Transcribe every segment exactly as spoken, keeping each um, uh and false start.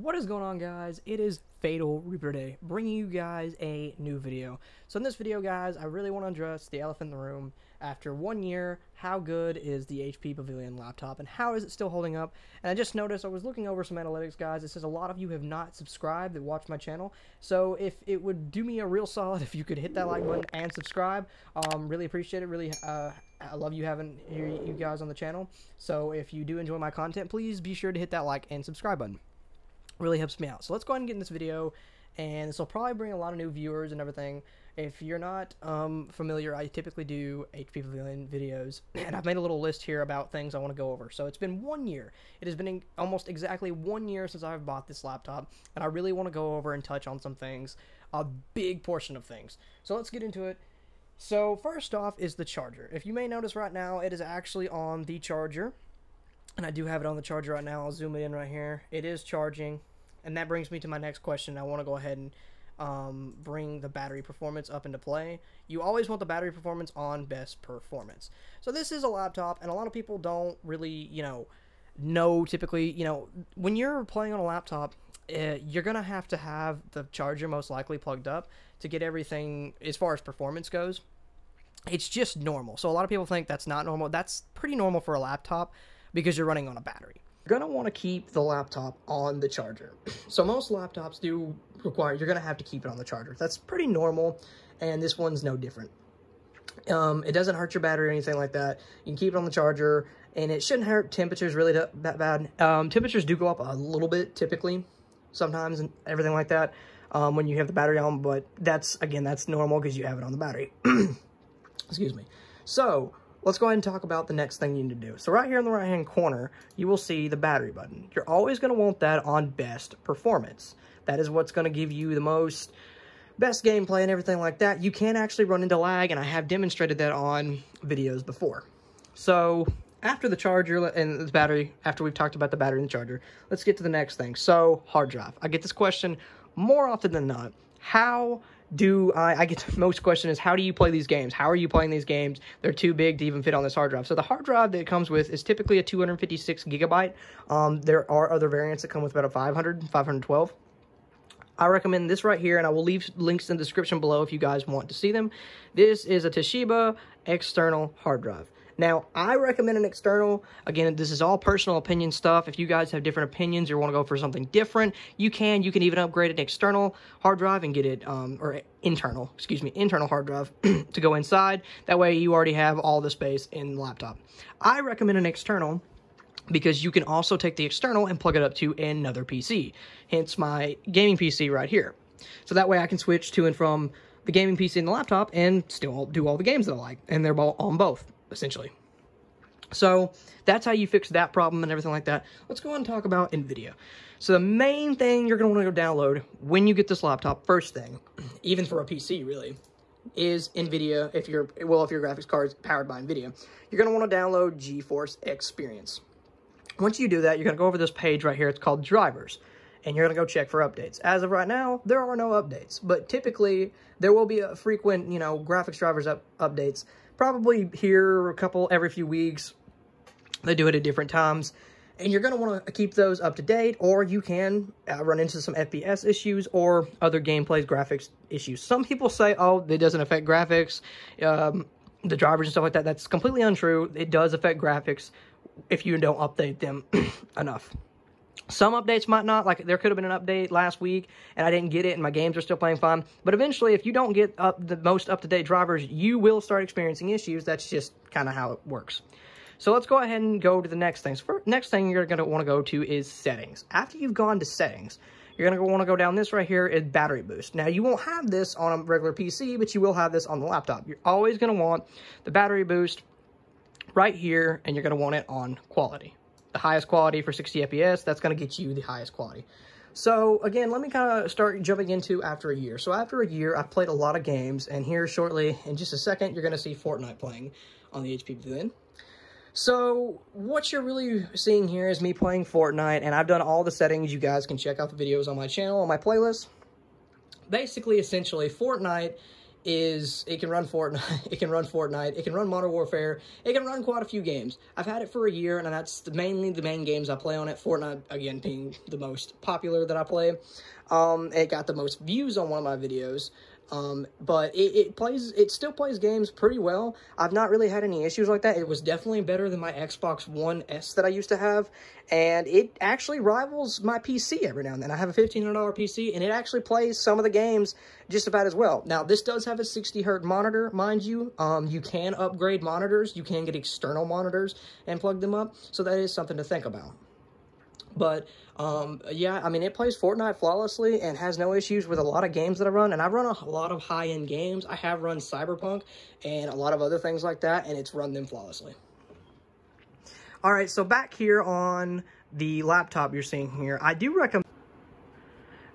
What is going on, guys? It is Fatal Reaper Day, bringing you guys a new video. So in this video, guys, I really want to address the elephant in the room. After one year, how good is the H P Pavilion laptop, and how is it still holding up? And I just noticed, I was looking over some analytics, guys. It says a lot of you have not subscribed that watch my channel. So if it would do me a real solid if you could hit that like button and subscribe, um, really appreciate it. Really, uh, I love you having you guys on the channel. So if you do enjoy my content, please be sure to hit that like and subscribe button. Really helps me out. So let's go ahead and get in this video, and this will probably bring a lot of new viewers and everything. If you're not um, familiar, I typically do H P Pavilion videos, and I've made a little list here about things I want to go over. So it's been one year. It has been almost exactly one year since I've bought this laptop, and I really want to go over and touch on some things, a big portion of things. So let's get into it. So first off is the charger. If you may notice right now, it is actually on the charger. And I do have it on the charger right now. I'll zoom it in right here. It is charging. And that brings me to my next question. I want to go ahead and um, bring the battery performance up into play. You always want the battery performance on best performance. So this is a laptop, and a lot of people don't really, you know, know typically, you know, when you're playing on a laptop, uh, you're going to have to have the charger most likely plugged up to get everything as far as performance goes. It's just normal. So a lot of people think that's not normal. That's pretty normal for a laptop, because you're running on a battery. You're gonna wanna keep the laptop on the charger. So most laptops do require, you're gonna have to keep it on the charger. That's pretty normal, and this one's no different. Um, it doesn't hurt your battery or anything like that. You can keep it on the charger, and it shouldn't hurt temperatures really that bad. Um, temperatures do go up a little bit, typically, sometimes, and everything like that, um, when you have the battery on, but that's, again, that's normal because you have it on the battery. Excuse me. So, let's go ahead and talk about the next thing you need to do. So right here in the right-hand corner, you will see the battery button. You're always going to want that on best performance. That is what's going to give you the most best gameplay and everything like that. You can actually run into lag, and I have demonstrated that on videos before. So after the charger and the battery, after we've talked about the battery and the charger, let's get to the next thing. So hard drive. I get this question more often than not. How do I, I get the most question is, how do you play these games? How are you playing these games? They're too big to even fit on this hard drive. So the hard drive that it comes with is typically a two hundred fifty-six gigabyte. Um, there are other variants that come with about a five hundred, five twelve. I recommend this right here, and I will leave links in the description below if you guys want to see them. This is a Toshiba external hard drive. Now, I recommend an external. Again, this is all personal opinion stuff. If you guys have different opinions or want to go for something different, you can. You can even upgrade an external hard drive and get it, um, or internal, excuse me, internal hard drive to go inside. That way you already have all the space in the laptop. I recommend an external because you can also take the external and plug it up to another P C, hence my gaming P C right here. So that way I can switch to and from the gaming P C and the laptop and still do all the games that I like, and they're on both, essentially. So that's how you fix that problem and everything like that. Let's go on and talk about NVIDIA. So the main thing you're going to want to go download when you get this laptop, first thing, even for a P C really, is NVIDIA. If you're, well, if your graphics card is powered by NVIDIA, you're going to want to download GeForce Experience. Once you do that, you're going to go over this page right here. It's called Drivers. And you're going to go check for updates. As of right now, there are no updates. But typically, there will be a frequent, you know, graphics drivers up, updates. Probably here a couple every few weeks. They do it at different times. And you're going to want to keep those up to date. Or you can uh, run into some F P S issues or other gameplays, graphics issues. Some people say, oh, it doesn't affect graphics. Um, the drivers and stuff like that. That's completely untrue. It does affect graphics if you don't update them enough. Some updates might not, like there could have been an update last week and I didn't get it and my games are still playing fine. But eventually, if you don't get up the most up-to-date drivers, you will start experiencing issues. That's just kind of how it works. So let's go ahead and go to the next things. First, next thing you're going to want to go to is settings. After you've gone to settings, you're going to want to go down this right here is battery boost. Now, you won't have this on a regular P C, but you will have this on the laptop. You're always going to want the battery boost right here, and you're going to want it on quality. The highest quality for sixty F P S, that's going to get you the highest quality. So again, let me kind of start jumping into after a year. So after a year, I've played a lot of games, and here shortly, in just a second, you're going to see Fortnite playing on the H P Pavilion. So what you're really seeing here is me playing Fortnite, and I've done all the settings. You guys can check out the videos on my channel, on my playlist. Basically, essentially, Fortnite is it can run Fortnite, it can run Fortnite, it can run Modern Warfare, it can run quite a few games. I've had it for a year, and that's the, mainly the main games I play on it. Fortnite, again, being the most popular that I play. Um, it got the most views on one of my videos. Um, but it, it plays, it still plays games pretty well. I've not really had any issues like that. It was definitely better than my Xbox One S that I used to have, and it actually rivals my P C every now and then. I have a fifteen hundred dollar P C, and it actually plays some of the games just about as well. Now, this does have a sixty hertz monitor, mind you. Um, you can upgrade monitors. You can get external monitors and plug them up, so that is something to think about. But, um, yeah, I mean, it plays Fortnite flawlessly and has no issues with a lot of games that I run. And I run a lot of high-end games. I have run Cyberpunk and a lot of other things like that, and it's run them flawlessly. All right, so back here on the laptop you're seeing here, I do recommend,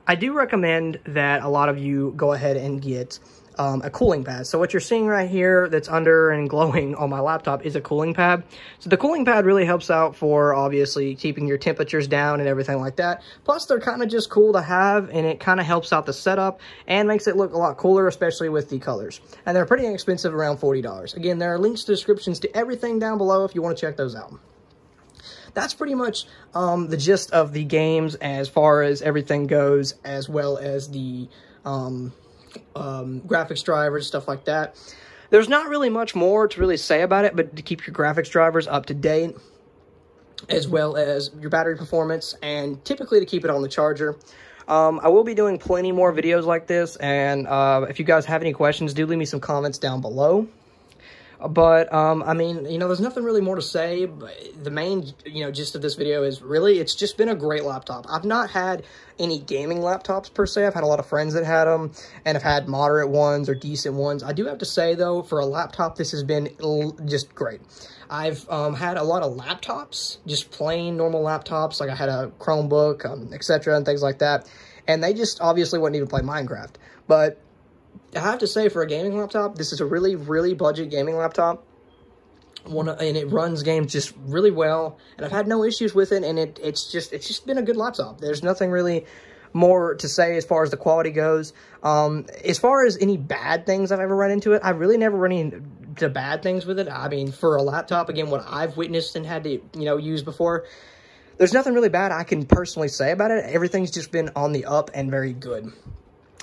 I do recommend that a lot of you go ahead and get Um, a cooling pad. So what you're seeing right here that's under and glowing on my laptop is a cooling pad. So the cooling pad really helps out for obviously keeping your temperatures down and everything like that. Plus they're kind of just cool to have, and it kind of helps out the setup and makes it look a lot cooler, especially with the colors. And they're pretty inexpensive, around forty dollars. Again, there are links to descriptions to everything down below if you want to check those out. That's pretty much um, the gist of the games as far as everything goes, as well as the um, um graphics drivers, stuff like that. There's not really much more to really say about it, but to keep your graphics drivers up to date, as well as your battery performance, and typically to keep it on the charger. um I will be doing plenty more videos like this, and uh if you guys have any questions, do leave me some comments down below. But, um, I mean, you know, there's nothing really more to say. But the main, you know, gist of this video is really, it's just been a great laptop. I've not had any gaming laptops per se. I've had a lot of friends that had them, and I've had moderate ones or decent ones. I do have to say, though, for a laptop, this has been just great. I've um, had a lot of laptops, just plain normal laptops. Like I had a Chromebook, um, et cetera, and things like that. And they just obviously wouldn't even play Minecraft. But I have to say, for a gaming laptop, this is a really, really budget gaming laptop, One and it runs games just really well, and I've had no issues with it, and it, it's just it's just been a good laptop. There's nothing really more to say as far as the quality goes. Um, as far as any bad things I've ever run into it, I've really never run into bad things with it. I mean, for a laptop, again, what I've witnessed and had to, you know, use before, there's nothing really bad I can personally say about it. Everything's just been on the up and very good.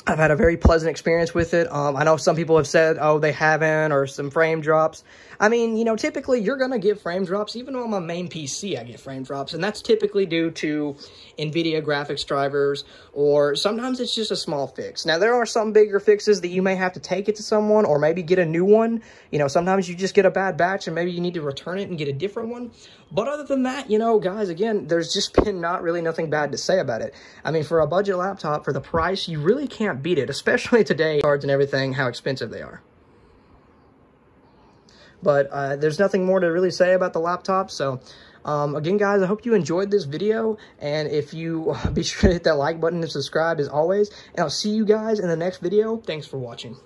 I've had a very pleasant experience with it. Um, I know some people have said, oh, they haven't, or some frame drops. I mean, you know, typically you're going to get frame drops. Even on my main P C, I get frame drops, and that's typically due to NVIDIA graphics drivers, or sometimes it's just a small fix. Now, there are some bigger fixes that you may have to take it to someone, or maybe get a new one. You know, sometimes you just get a bad batch, and maybe you need to return it and get a different one. But other than that, you know, guys, again, there's just been not really nothing bad to say about it. I mean, for a budget laptop, for the price, you really can't beat it, especially today, cards and everything, how expensive they are. But uh, there's nothing more to really say about the laptop. So um, again, guys, I hope you enjoyed this video, and if you uh, be sure to hit that like button and subscribe as always, and I'll see you guys in the next video. Thanks for watching.